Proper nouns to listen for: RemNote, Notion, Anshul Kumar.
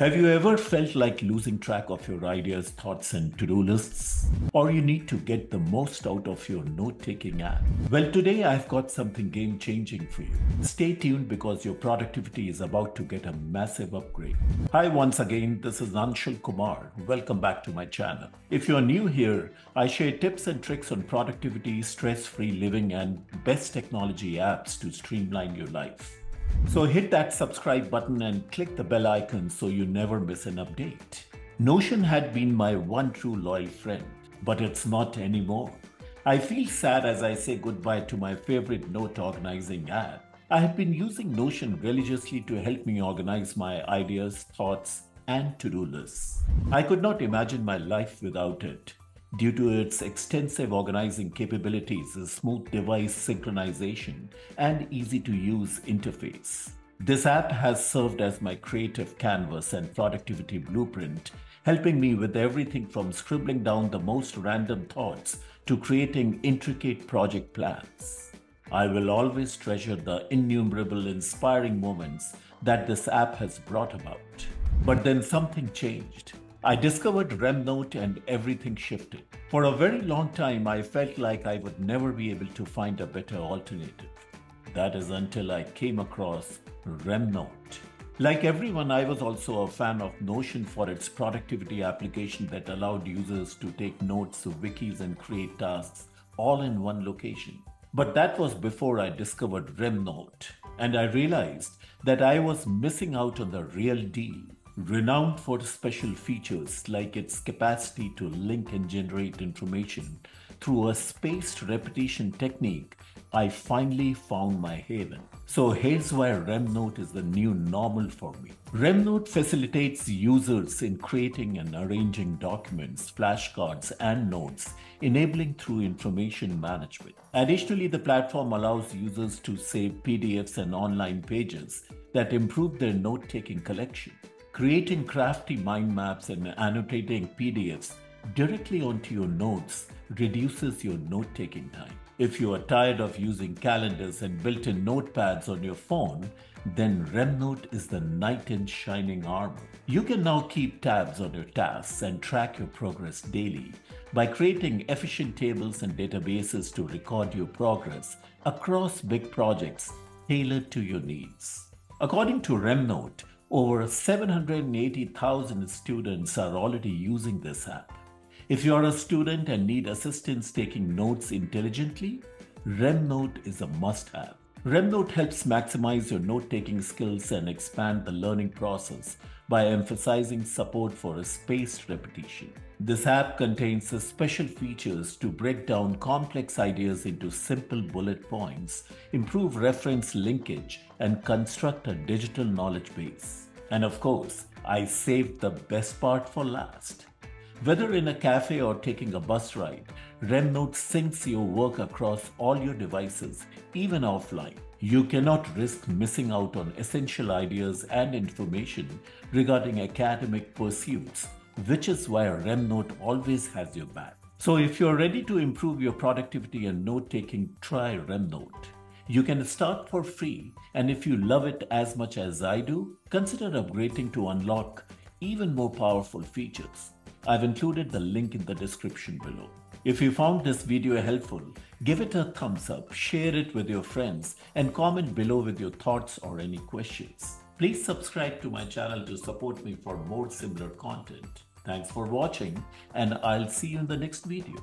Have you ever felt like losing track of your ideas, thoughts, and to-do lists? Or you need to get the most out of your note-taking app? Well, today I've got something game-changing for you. Stay tuned because your productivity is about to get a massive upgrade. Hi, once again, this is Anshul Kumar. Welcome back to my channel. If you're new here, I share tips and tricks on productivity, stress-free living, and best technology apps to streamline your life. So hit that subscribe button and click the bell icon so you never miss an update. Notion had been my one true loyal friend, but it's not anymore. I feel sad as I say goodbye to my favorite note organizing app. I have been using Notion religiously to help me organize my ideas, thoughts, and to-do lists. I could not imagine my life without it. Due to its extensive organizing capabilities, a smooth device synchronization, and easy-to-use interface, this app has served as my creative canvas and productivity blueprint, helping me with everything from scribbling down the most random thoughts to creating intricate project plans. I will always treasure the innumerable inspiring moments that this app has brought about. But then something changed. I discovered RemNote and everything shifted. For a very long time, I felt like I would never be able to find a better alternative. That is until I came across RemNote. Like everyone, I was also a fan of Notion for its productivity application that allowed users to take notes, wikis, and create tasks all in one location. But that was before I discovered RemNote, and I realized that I was missing out on the real deal. Renowned for special features like its capacity to link and generate information through a spaced repetition technique, I finally found my haven. So here's why RemNote is the new normal for me. RemNote facilitates users in creating and arranging documents, flashcards, and notes, enabling through information management. Additionally, the platform allows users to save PDFs and online pages that improve their note-taking collection. Creating crafty mind maps and annotating PDFs directly onto your notes reduces your note-taking time. If you are tired of using calendars and built-in notepads on your phone, then RemNote is the knight in shining armor. You can now keep tabs on your tasks and track your progress daily by creating efficient tables and databases to record your progress across big projects tailored to your needs. According to RemNote, over 780,000 students are already using this app. If you are a student and need assistance taking notes intelligently, RemNote is a must-have. RemNote helps maximize your note-taking skills and expand the learning process by emphasizing support for a spaced repetition. This app contains special features to break down complex ideas into simple bullet points, improve reference linkage, and construct a digital knowledge base. And of course, I saved the best part for last. Whether in a cafe or taking a bus ride, RemNote syncs your work across all your devices, even offline. You cannot risk missing out on essential ideas and information regarding academic pursuits, which is why RemNote always has your back. So if you're ready to improve your productivity and note-taking, try RemNote. You can start for free, and if you love it as much as I do, consider upgrading to unlock even more powerful features. I've included the link in the description below. If you found this video helpful, give it a thumbs up, share it with your friends, and comment below with your thoughts or any questions. Please subscribe to my channel to support me for more similar content. Thanks for watching, and I'll see you in the next video.